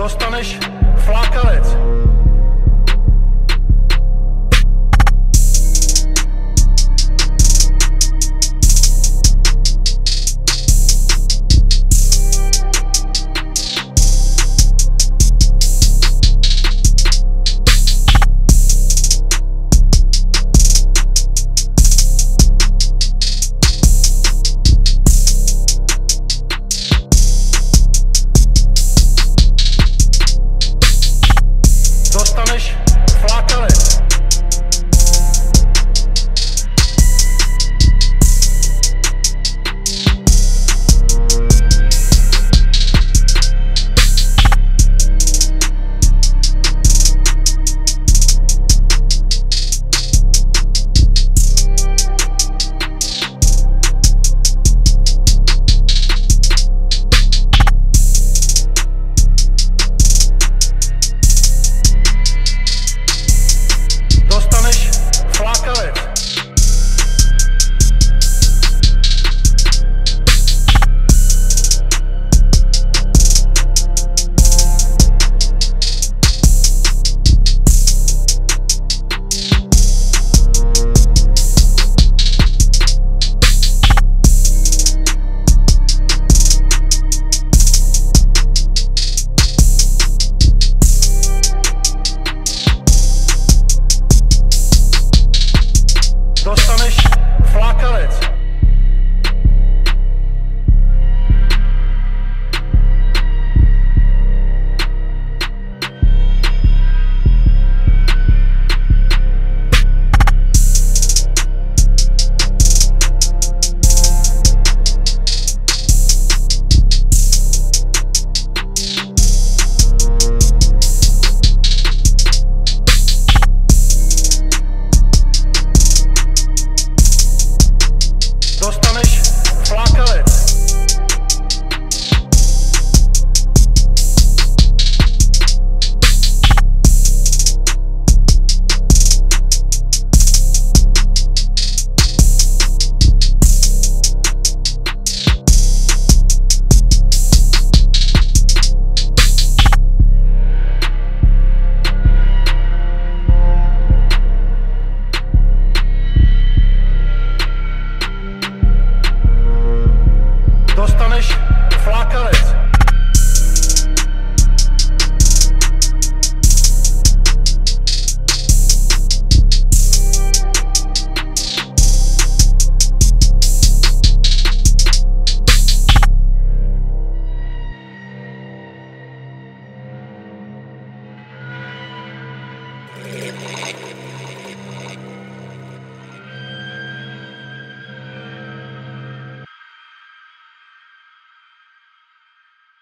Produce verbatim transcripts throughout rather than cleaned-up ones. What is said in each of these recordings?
dostaneš flákalec.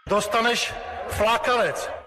Dostaneš flákalec. Dostaneš flákalec. Dostaneš flákalec. Dostaneš flákalec. Dostaneš flákalec.